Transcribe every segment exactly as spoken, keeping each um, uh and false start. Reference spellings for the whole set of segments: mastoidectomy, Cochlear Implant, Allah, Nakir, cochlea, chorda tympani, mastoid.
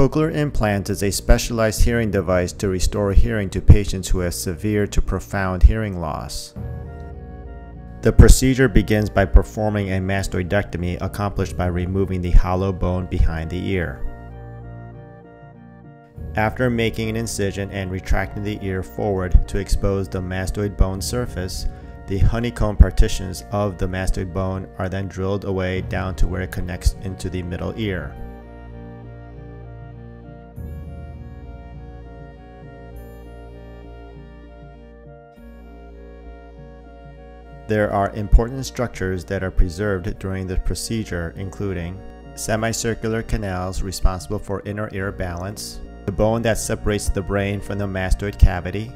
Cochlear implant is a specialized hearing device to restore hearing to patients who have severe to profound hearing loss. The procedure begins by performing a mastoidectomy, accomplished by removing the hollow bone behind the ear. After making an incision and retracting the ear forward to expose the mastoid bone surface, the honeycomb partitions of the mastoid bone are then drilled away down to where it connects into the middle ear. There are important structures that are preserved during the procedure, including semicircular canals responsible for inner ear balance, the bone that separates the brain from the mastoid cavity,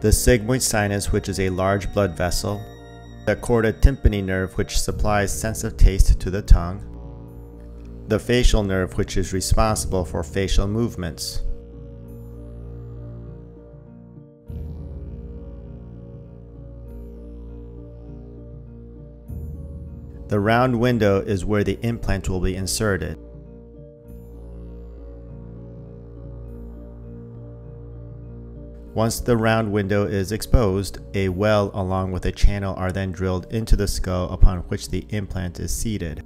the sigmoid sinus, which is a large blood vessel, the chorda tympani nerve, which supplies sense of taste to the tongue, the facial nerve, which is responsible for facial movements. The round window is where the implant will be inserted. Once the round window is exposed, a well along with a channel are then drilled into the skull upon which the implant is seated.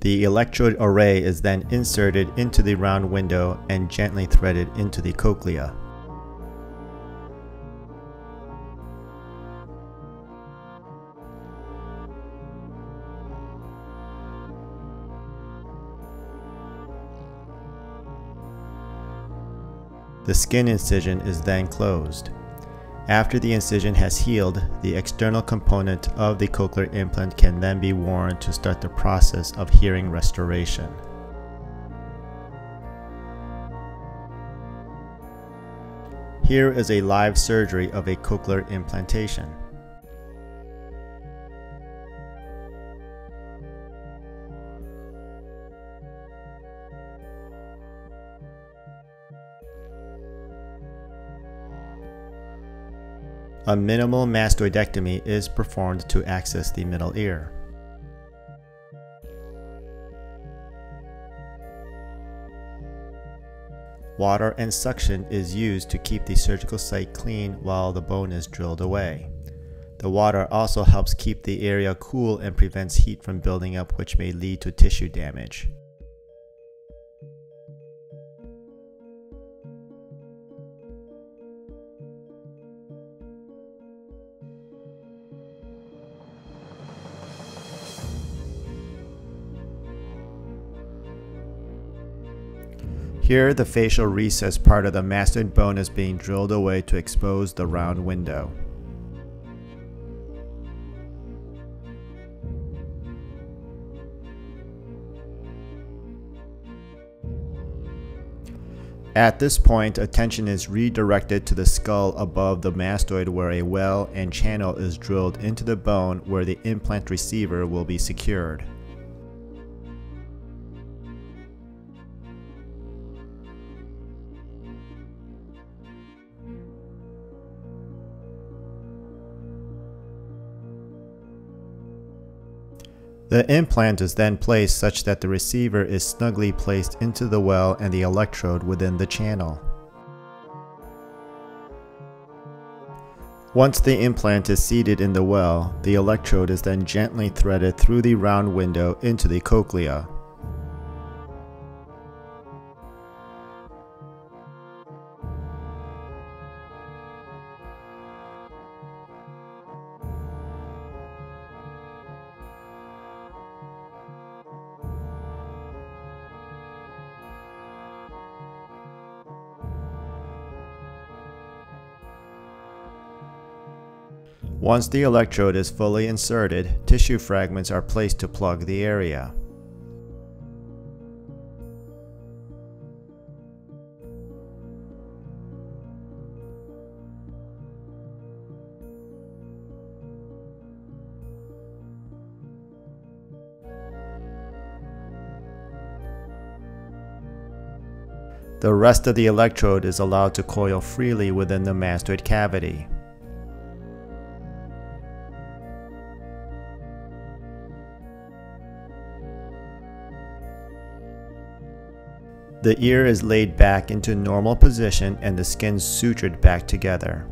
The electrode array is then inserted into the round window and gently threaded into the cochlea. The skin incision is then closed. After the incision has healed, the external component of the cochlear implant can then be worn to start the process of hearing restoration. Here is a live surgery of a cochlear implantation. A minimal mastoidectomy is performed to access the middle ear. Water and suction is used to keep the surgical site clean while the bone is drilled away. The water also helps keep the area cool and prevents heat from building up, which may lead to tissue damage. Here, the facial recess part of the mastoid bone is being drilled away to expose the round window. At this point, attention is redirected to the skull above the mastoid, where a well and channel is drilled into the bone where the implant receiver will be secured. The implant is then placed such that the receiver is snugly placed into the well and the electrode within the channel. Once the implant is seated in the well, the electrode is then gently threaded through the round window into the cochlea. Once the electrode is fully inserted, tissue fragments are placed to plug the area. The rest of the electrode is allowed to coil freely within the mastoid cavity. The ear is laid back into normal position and the skin sutured back together.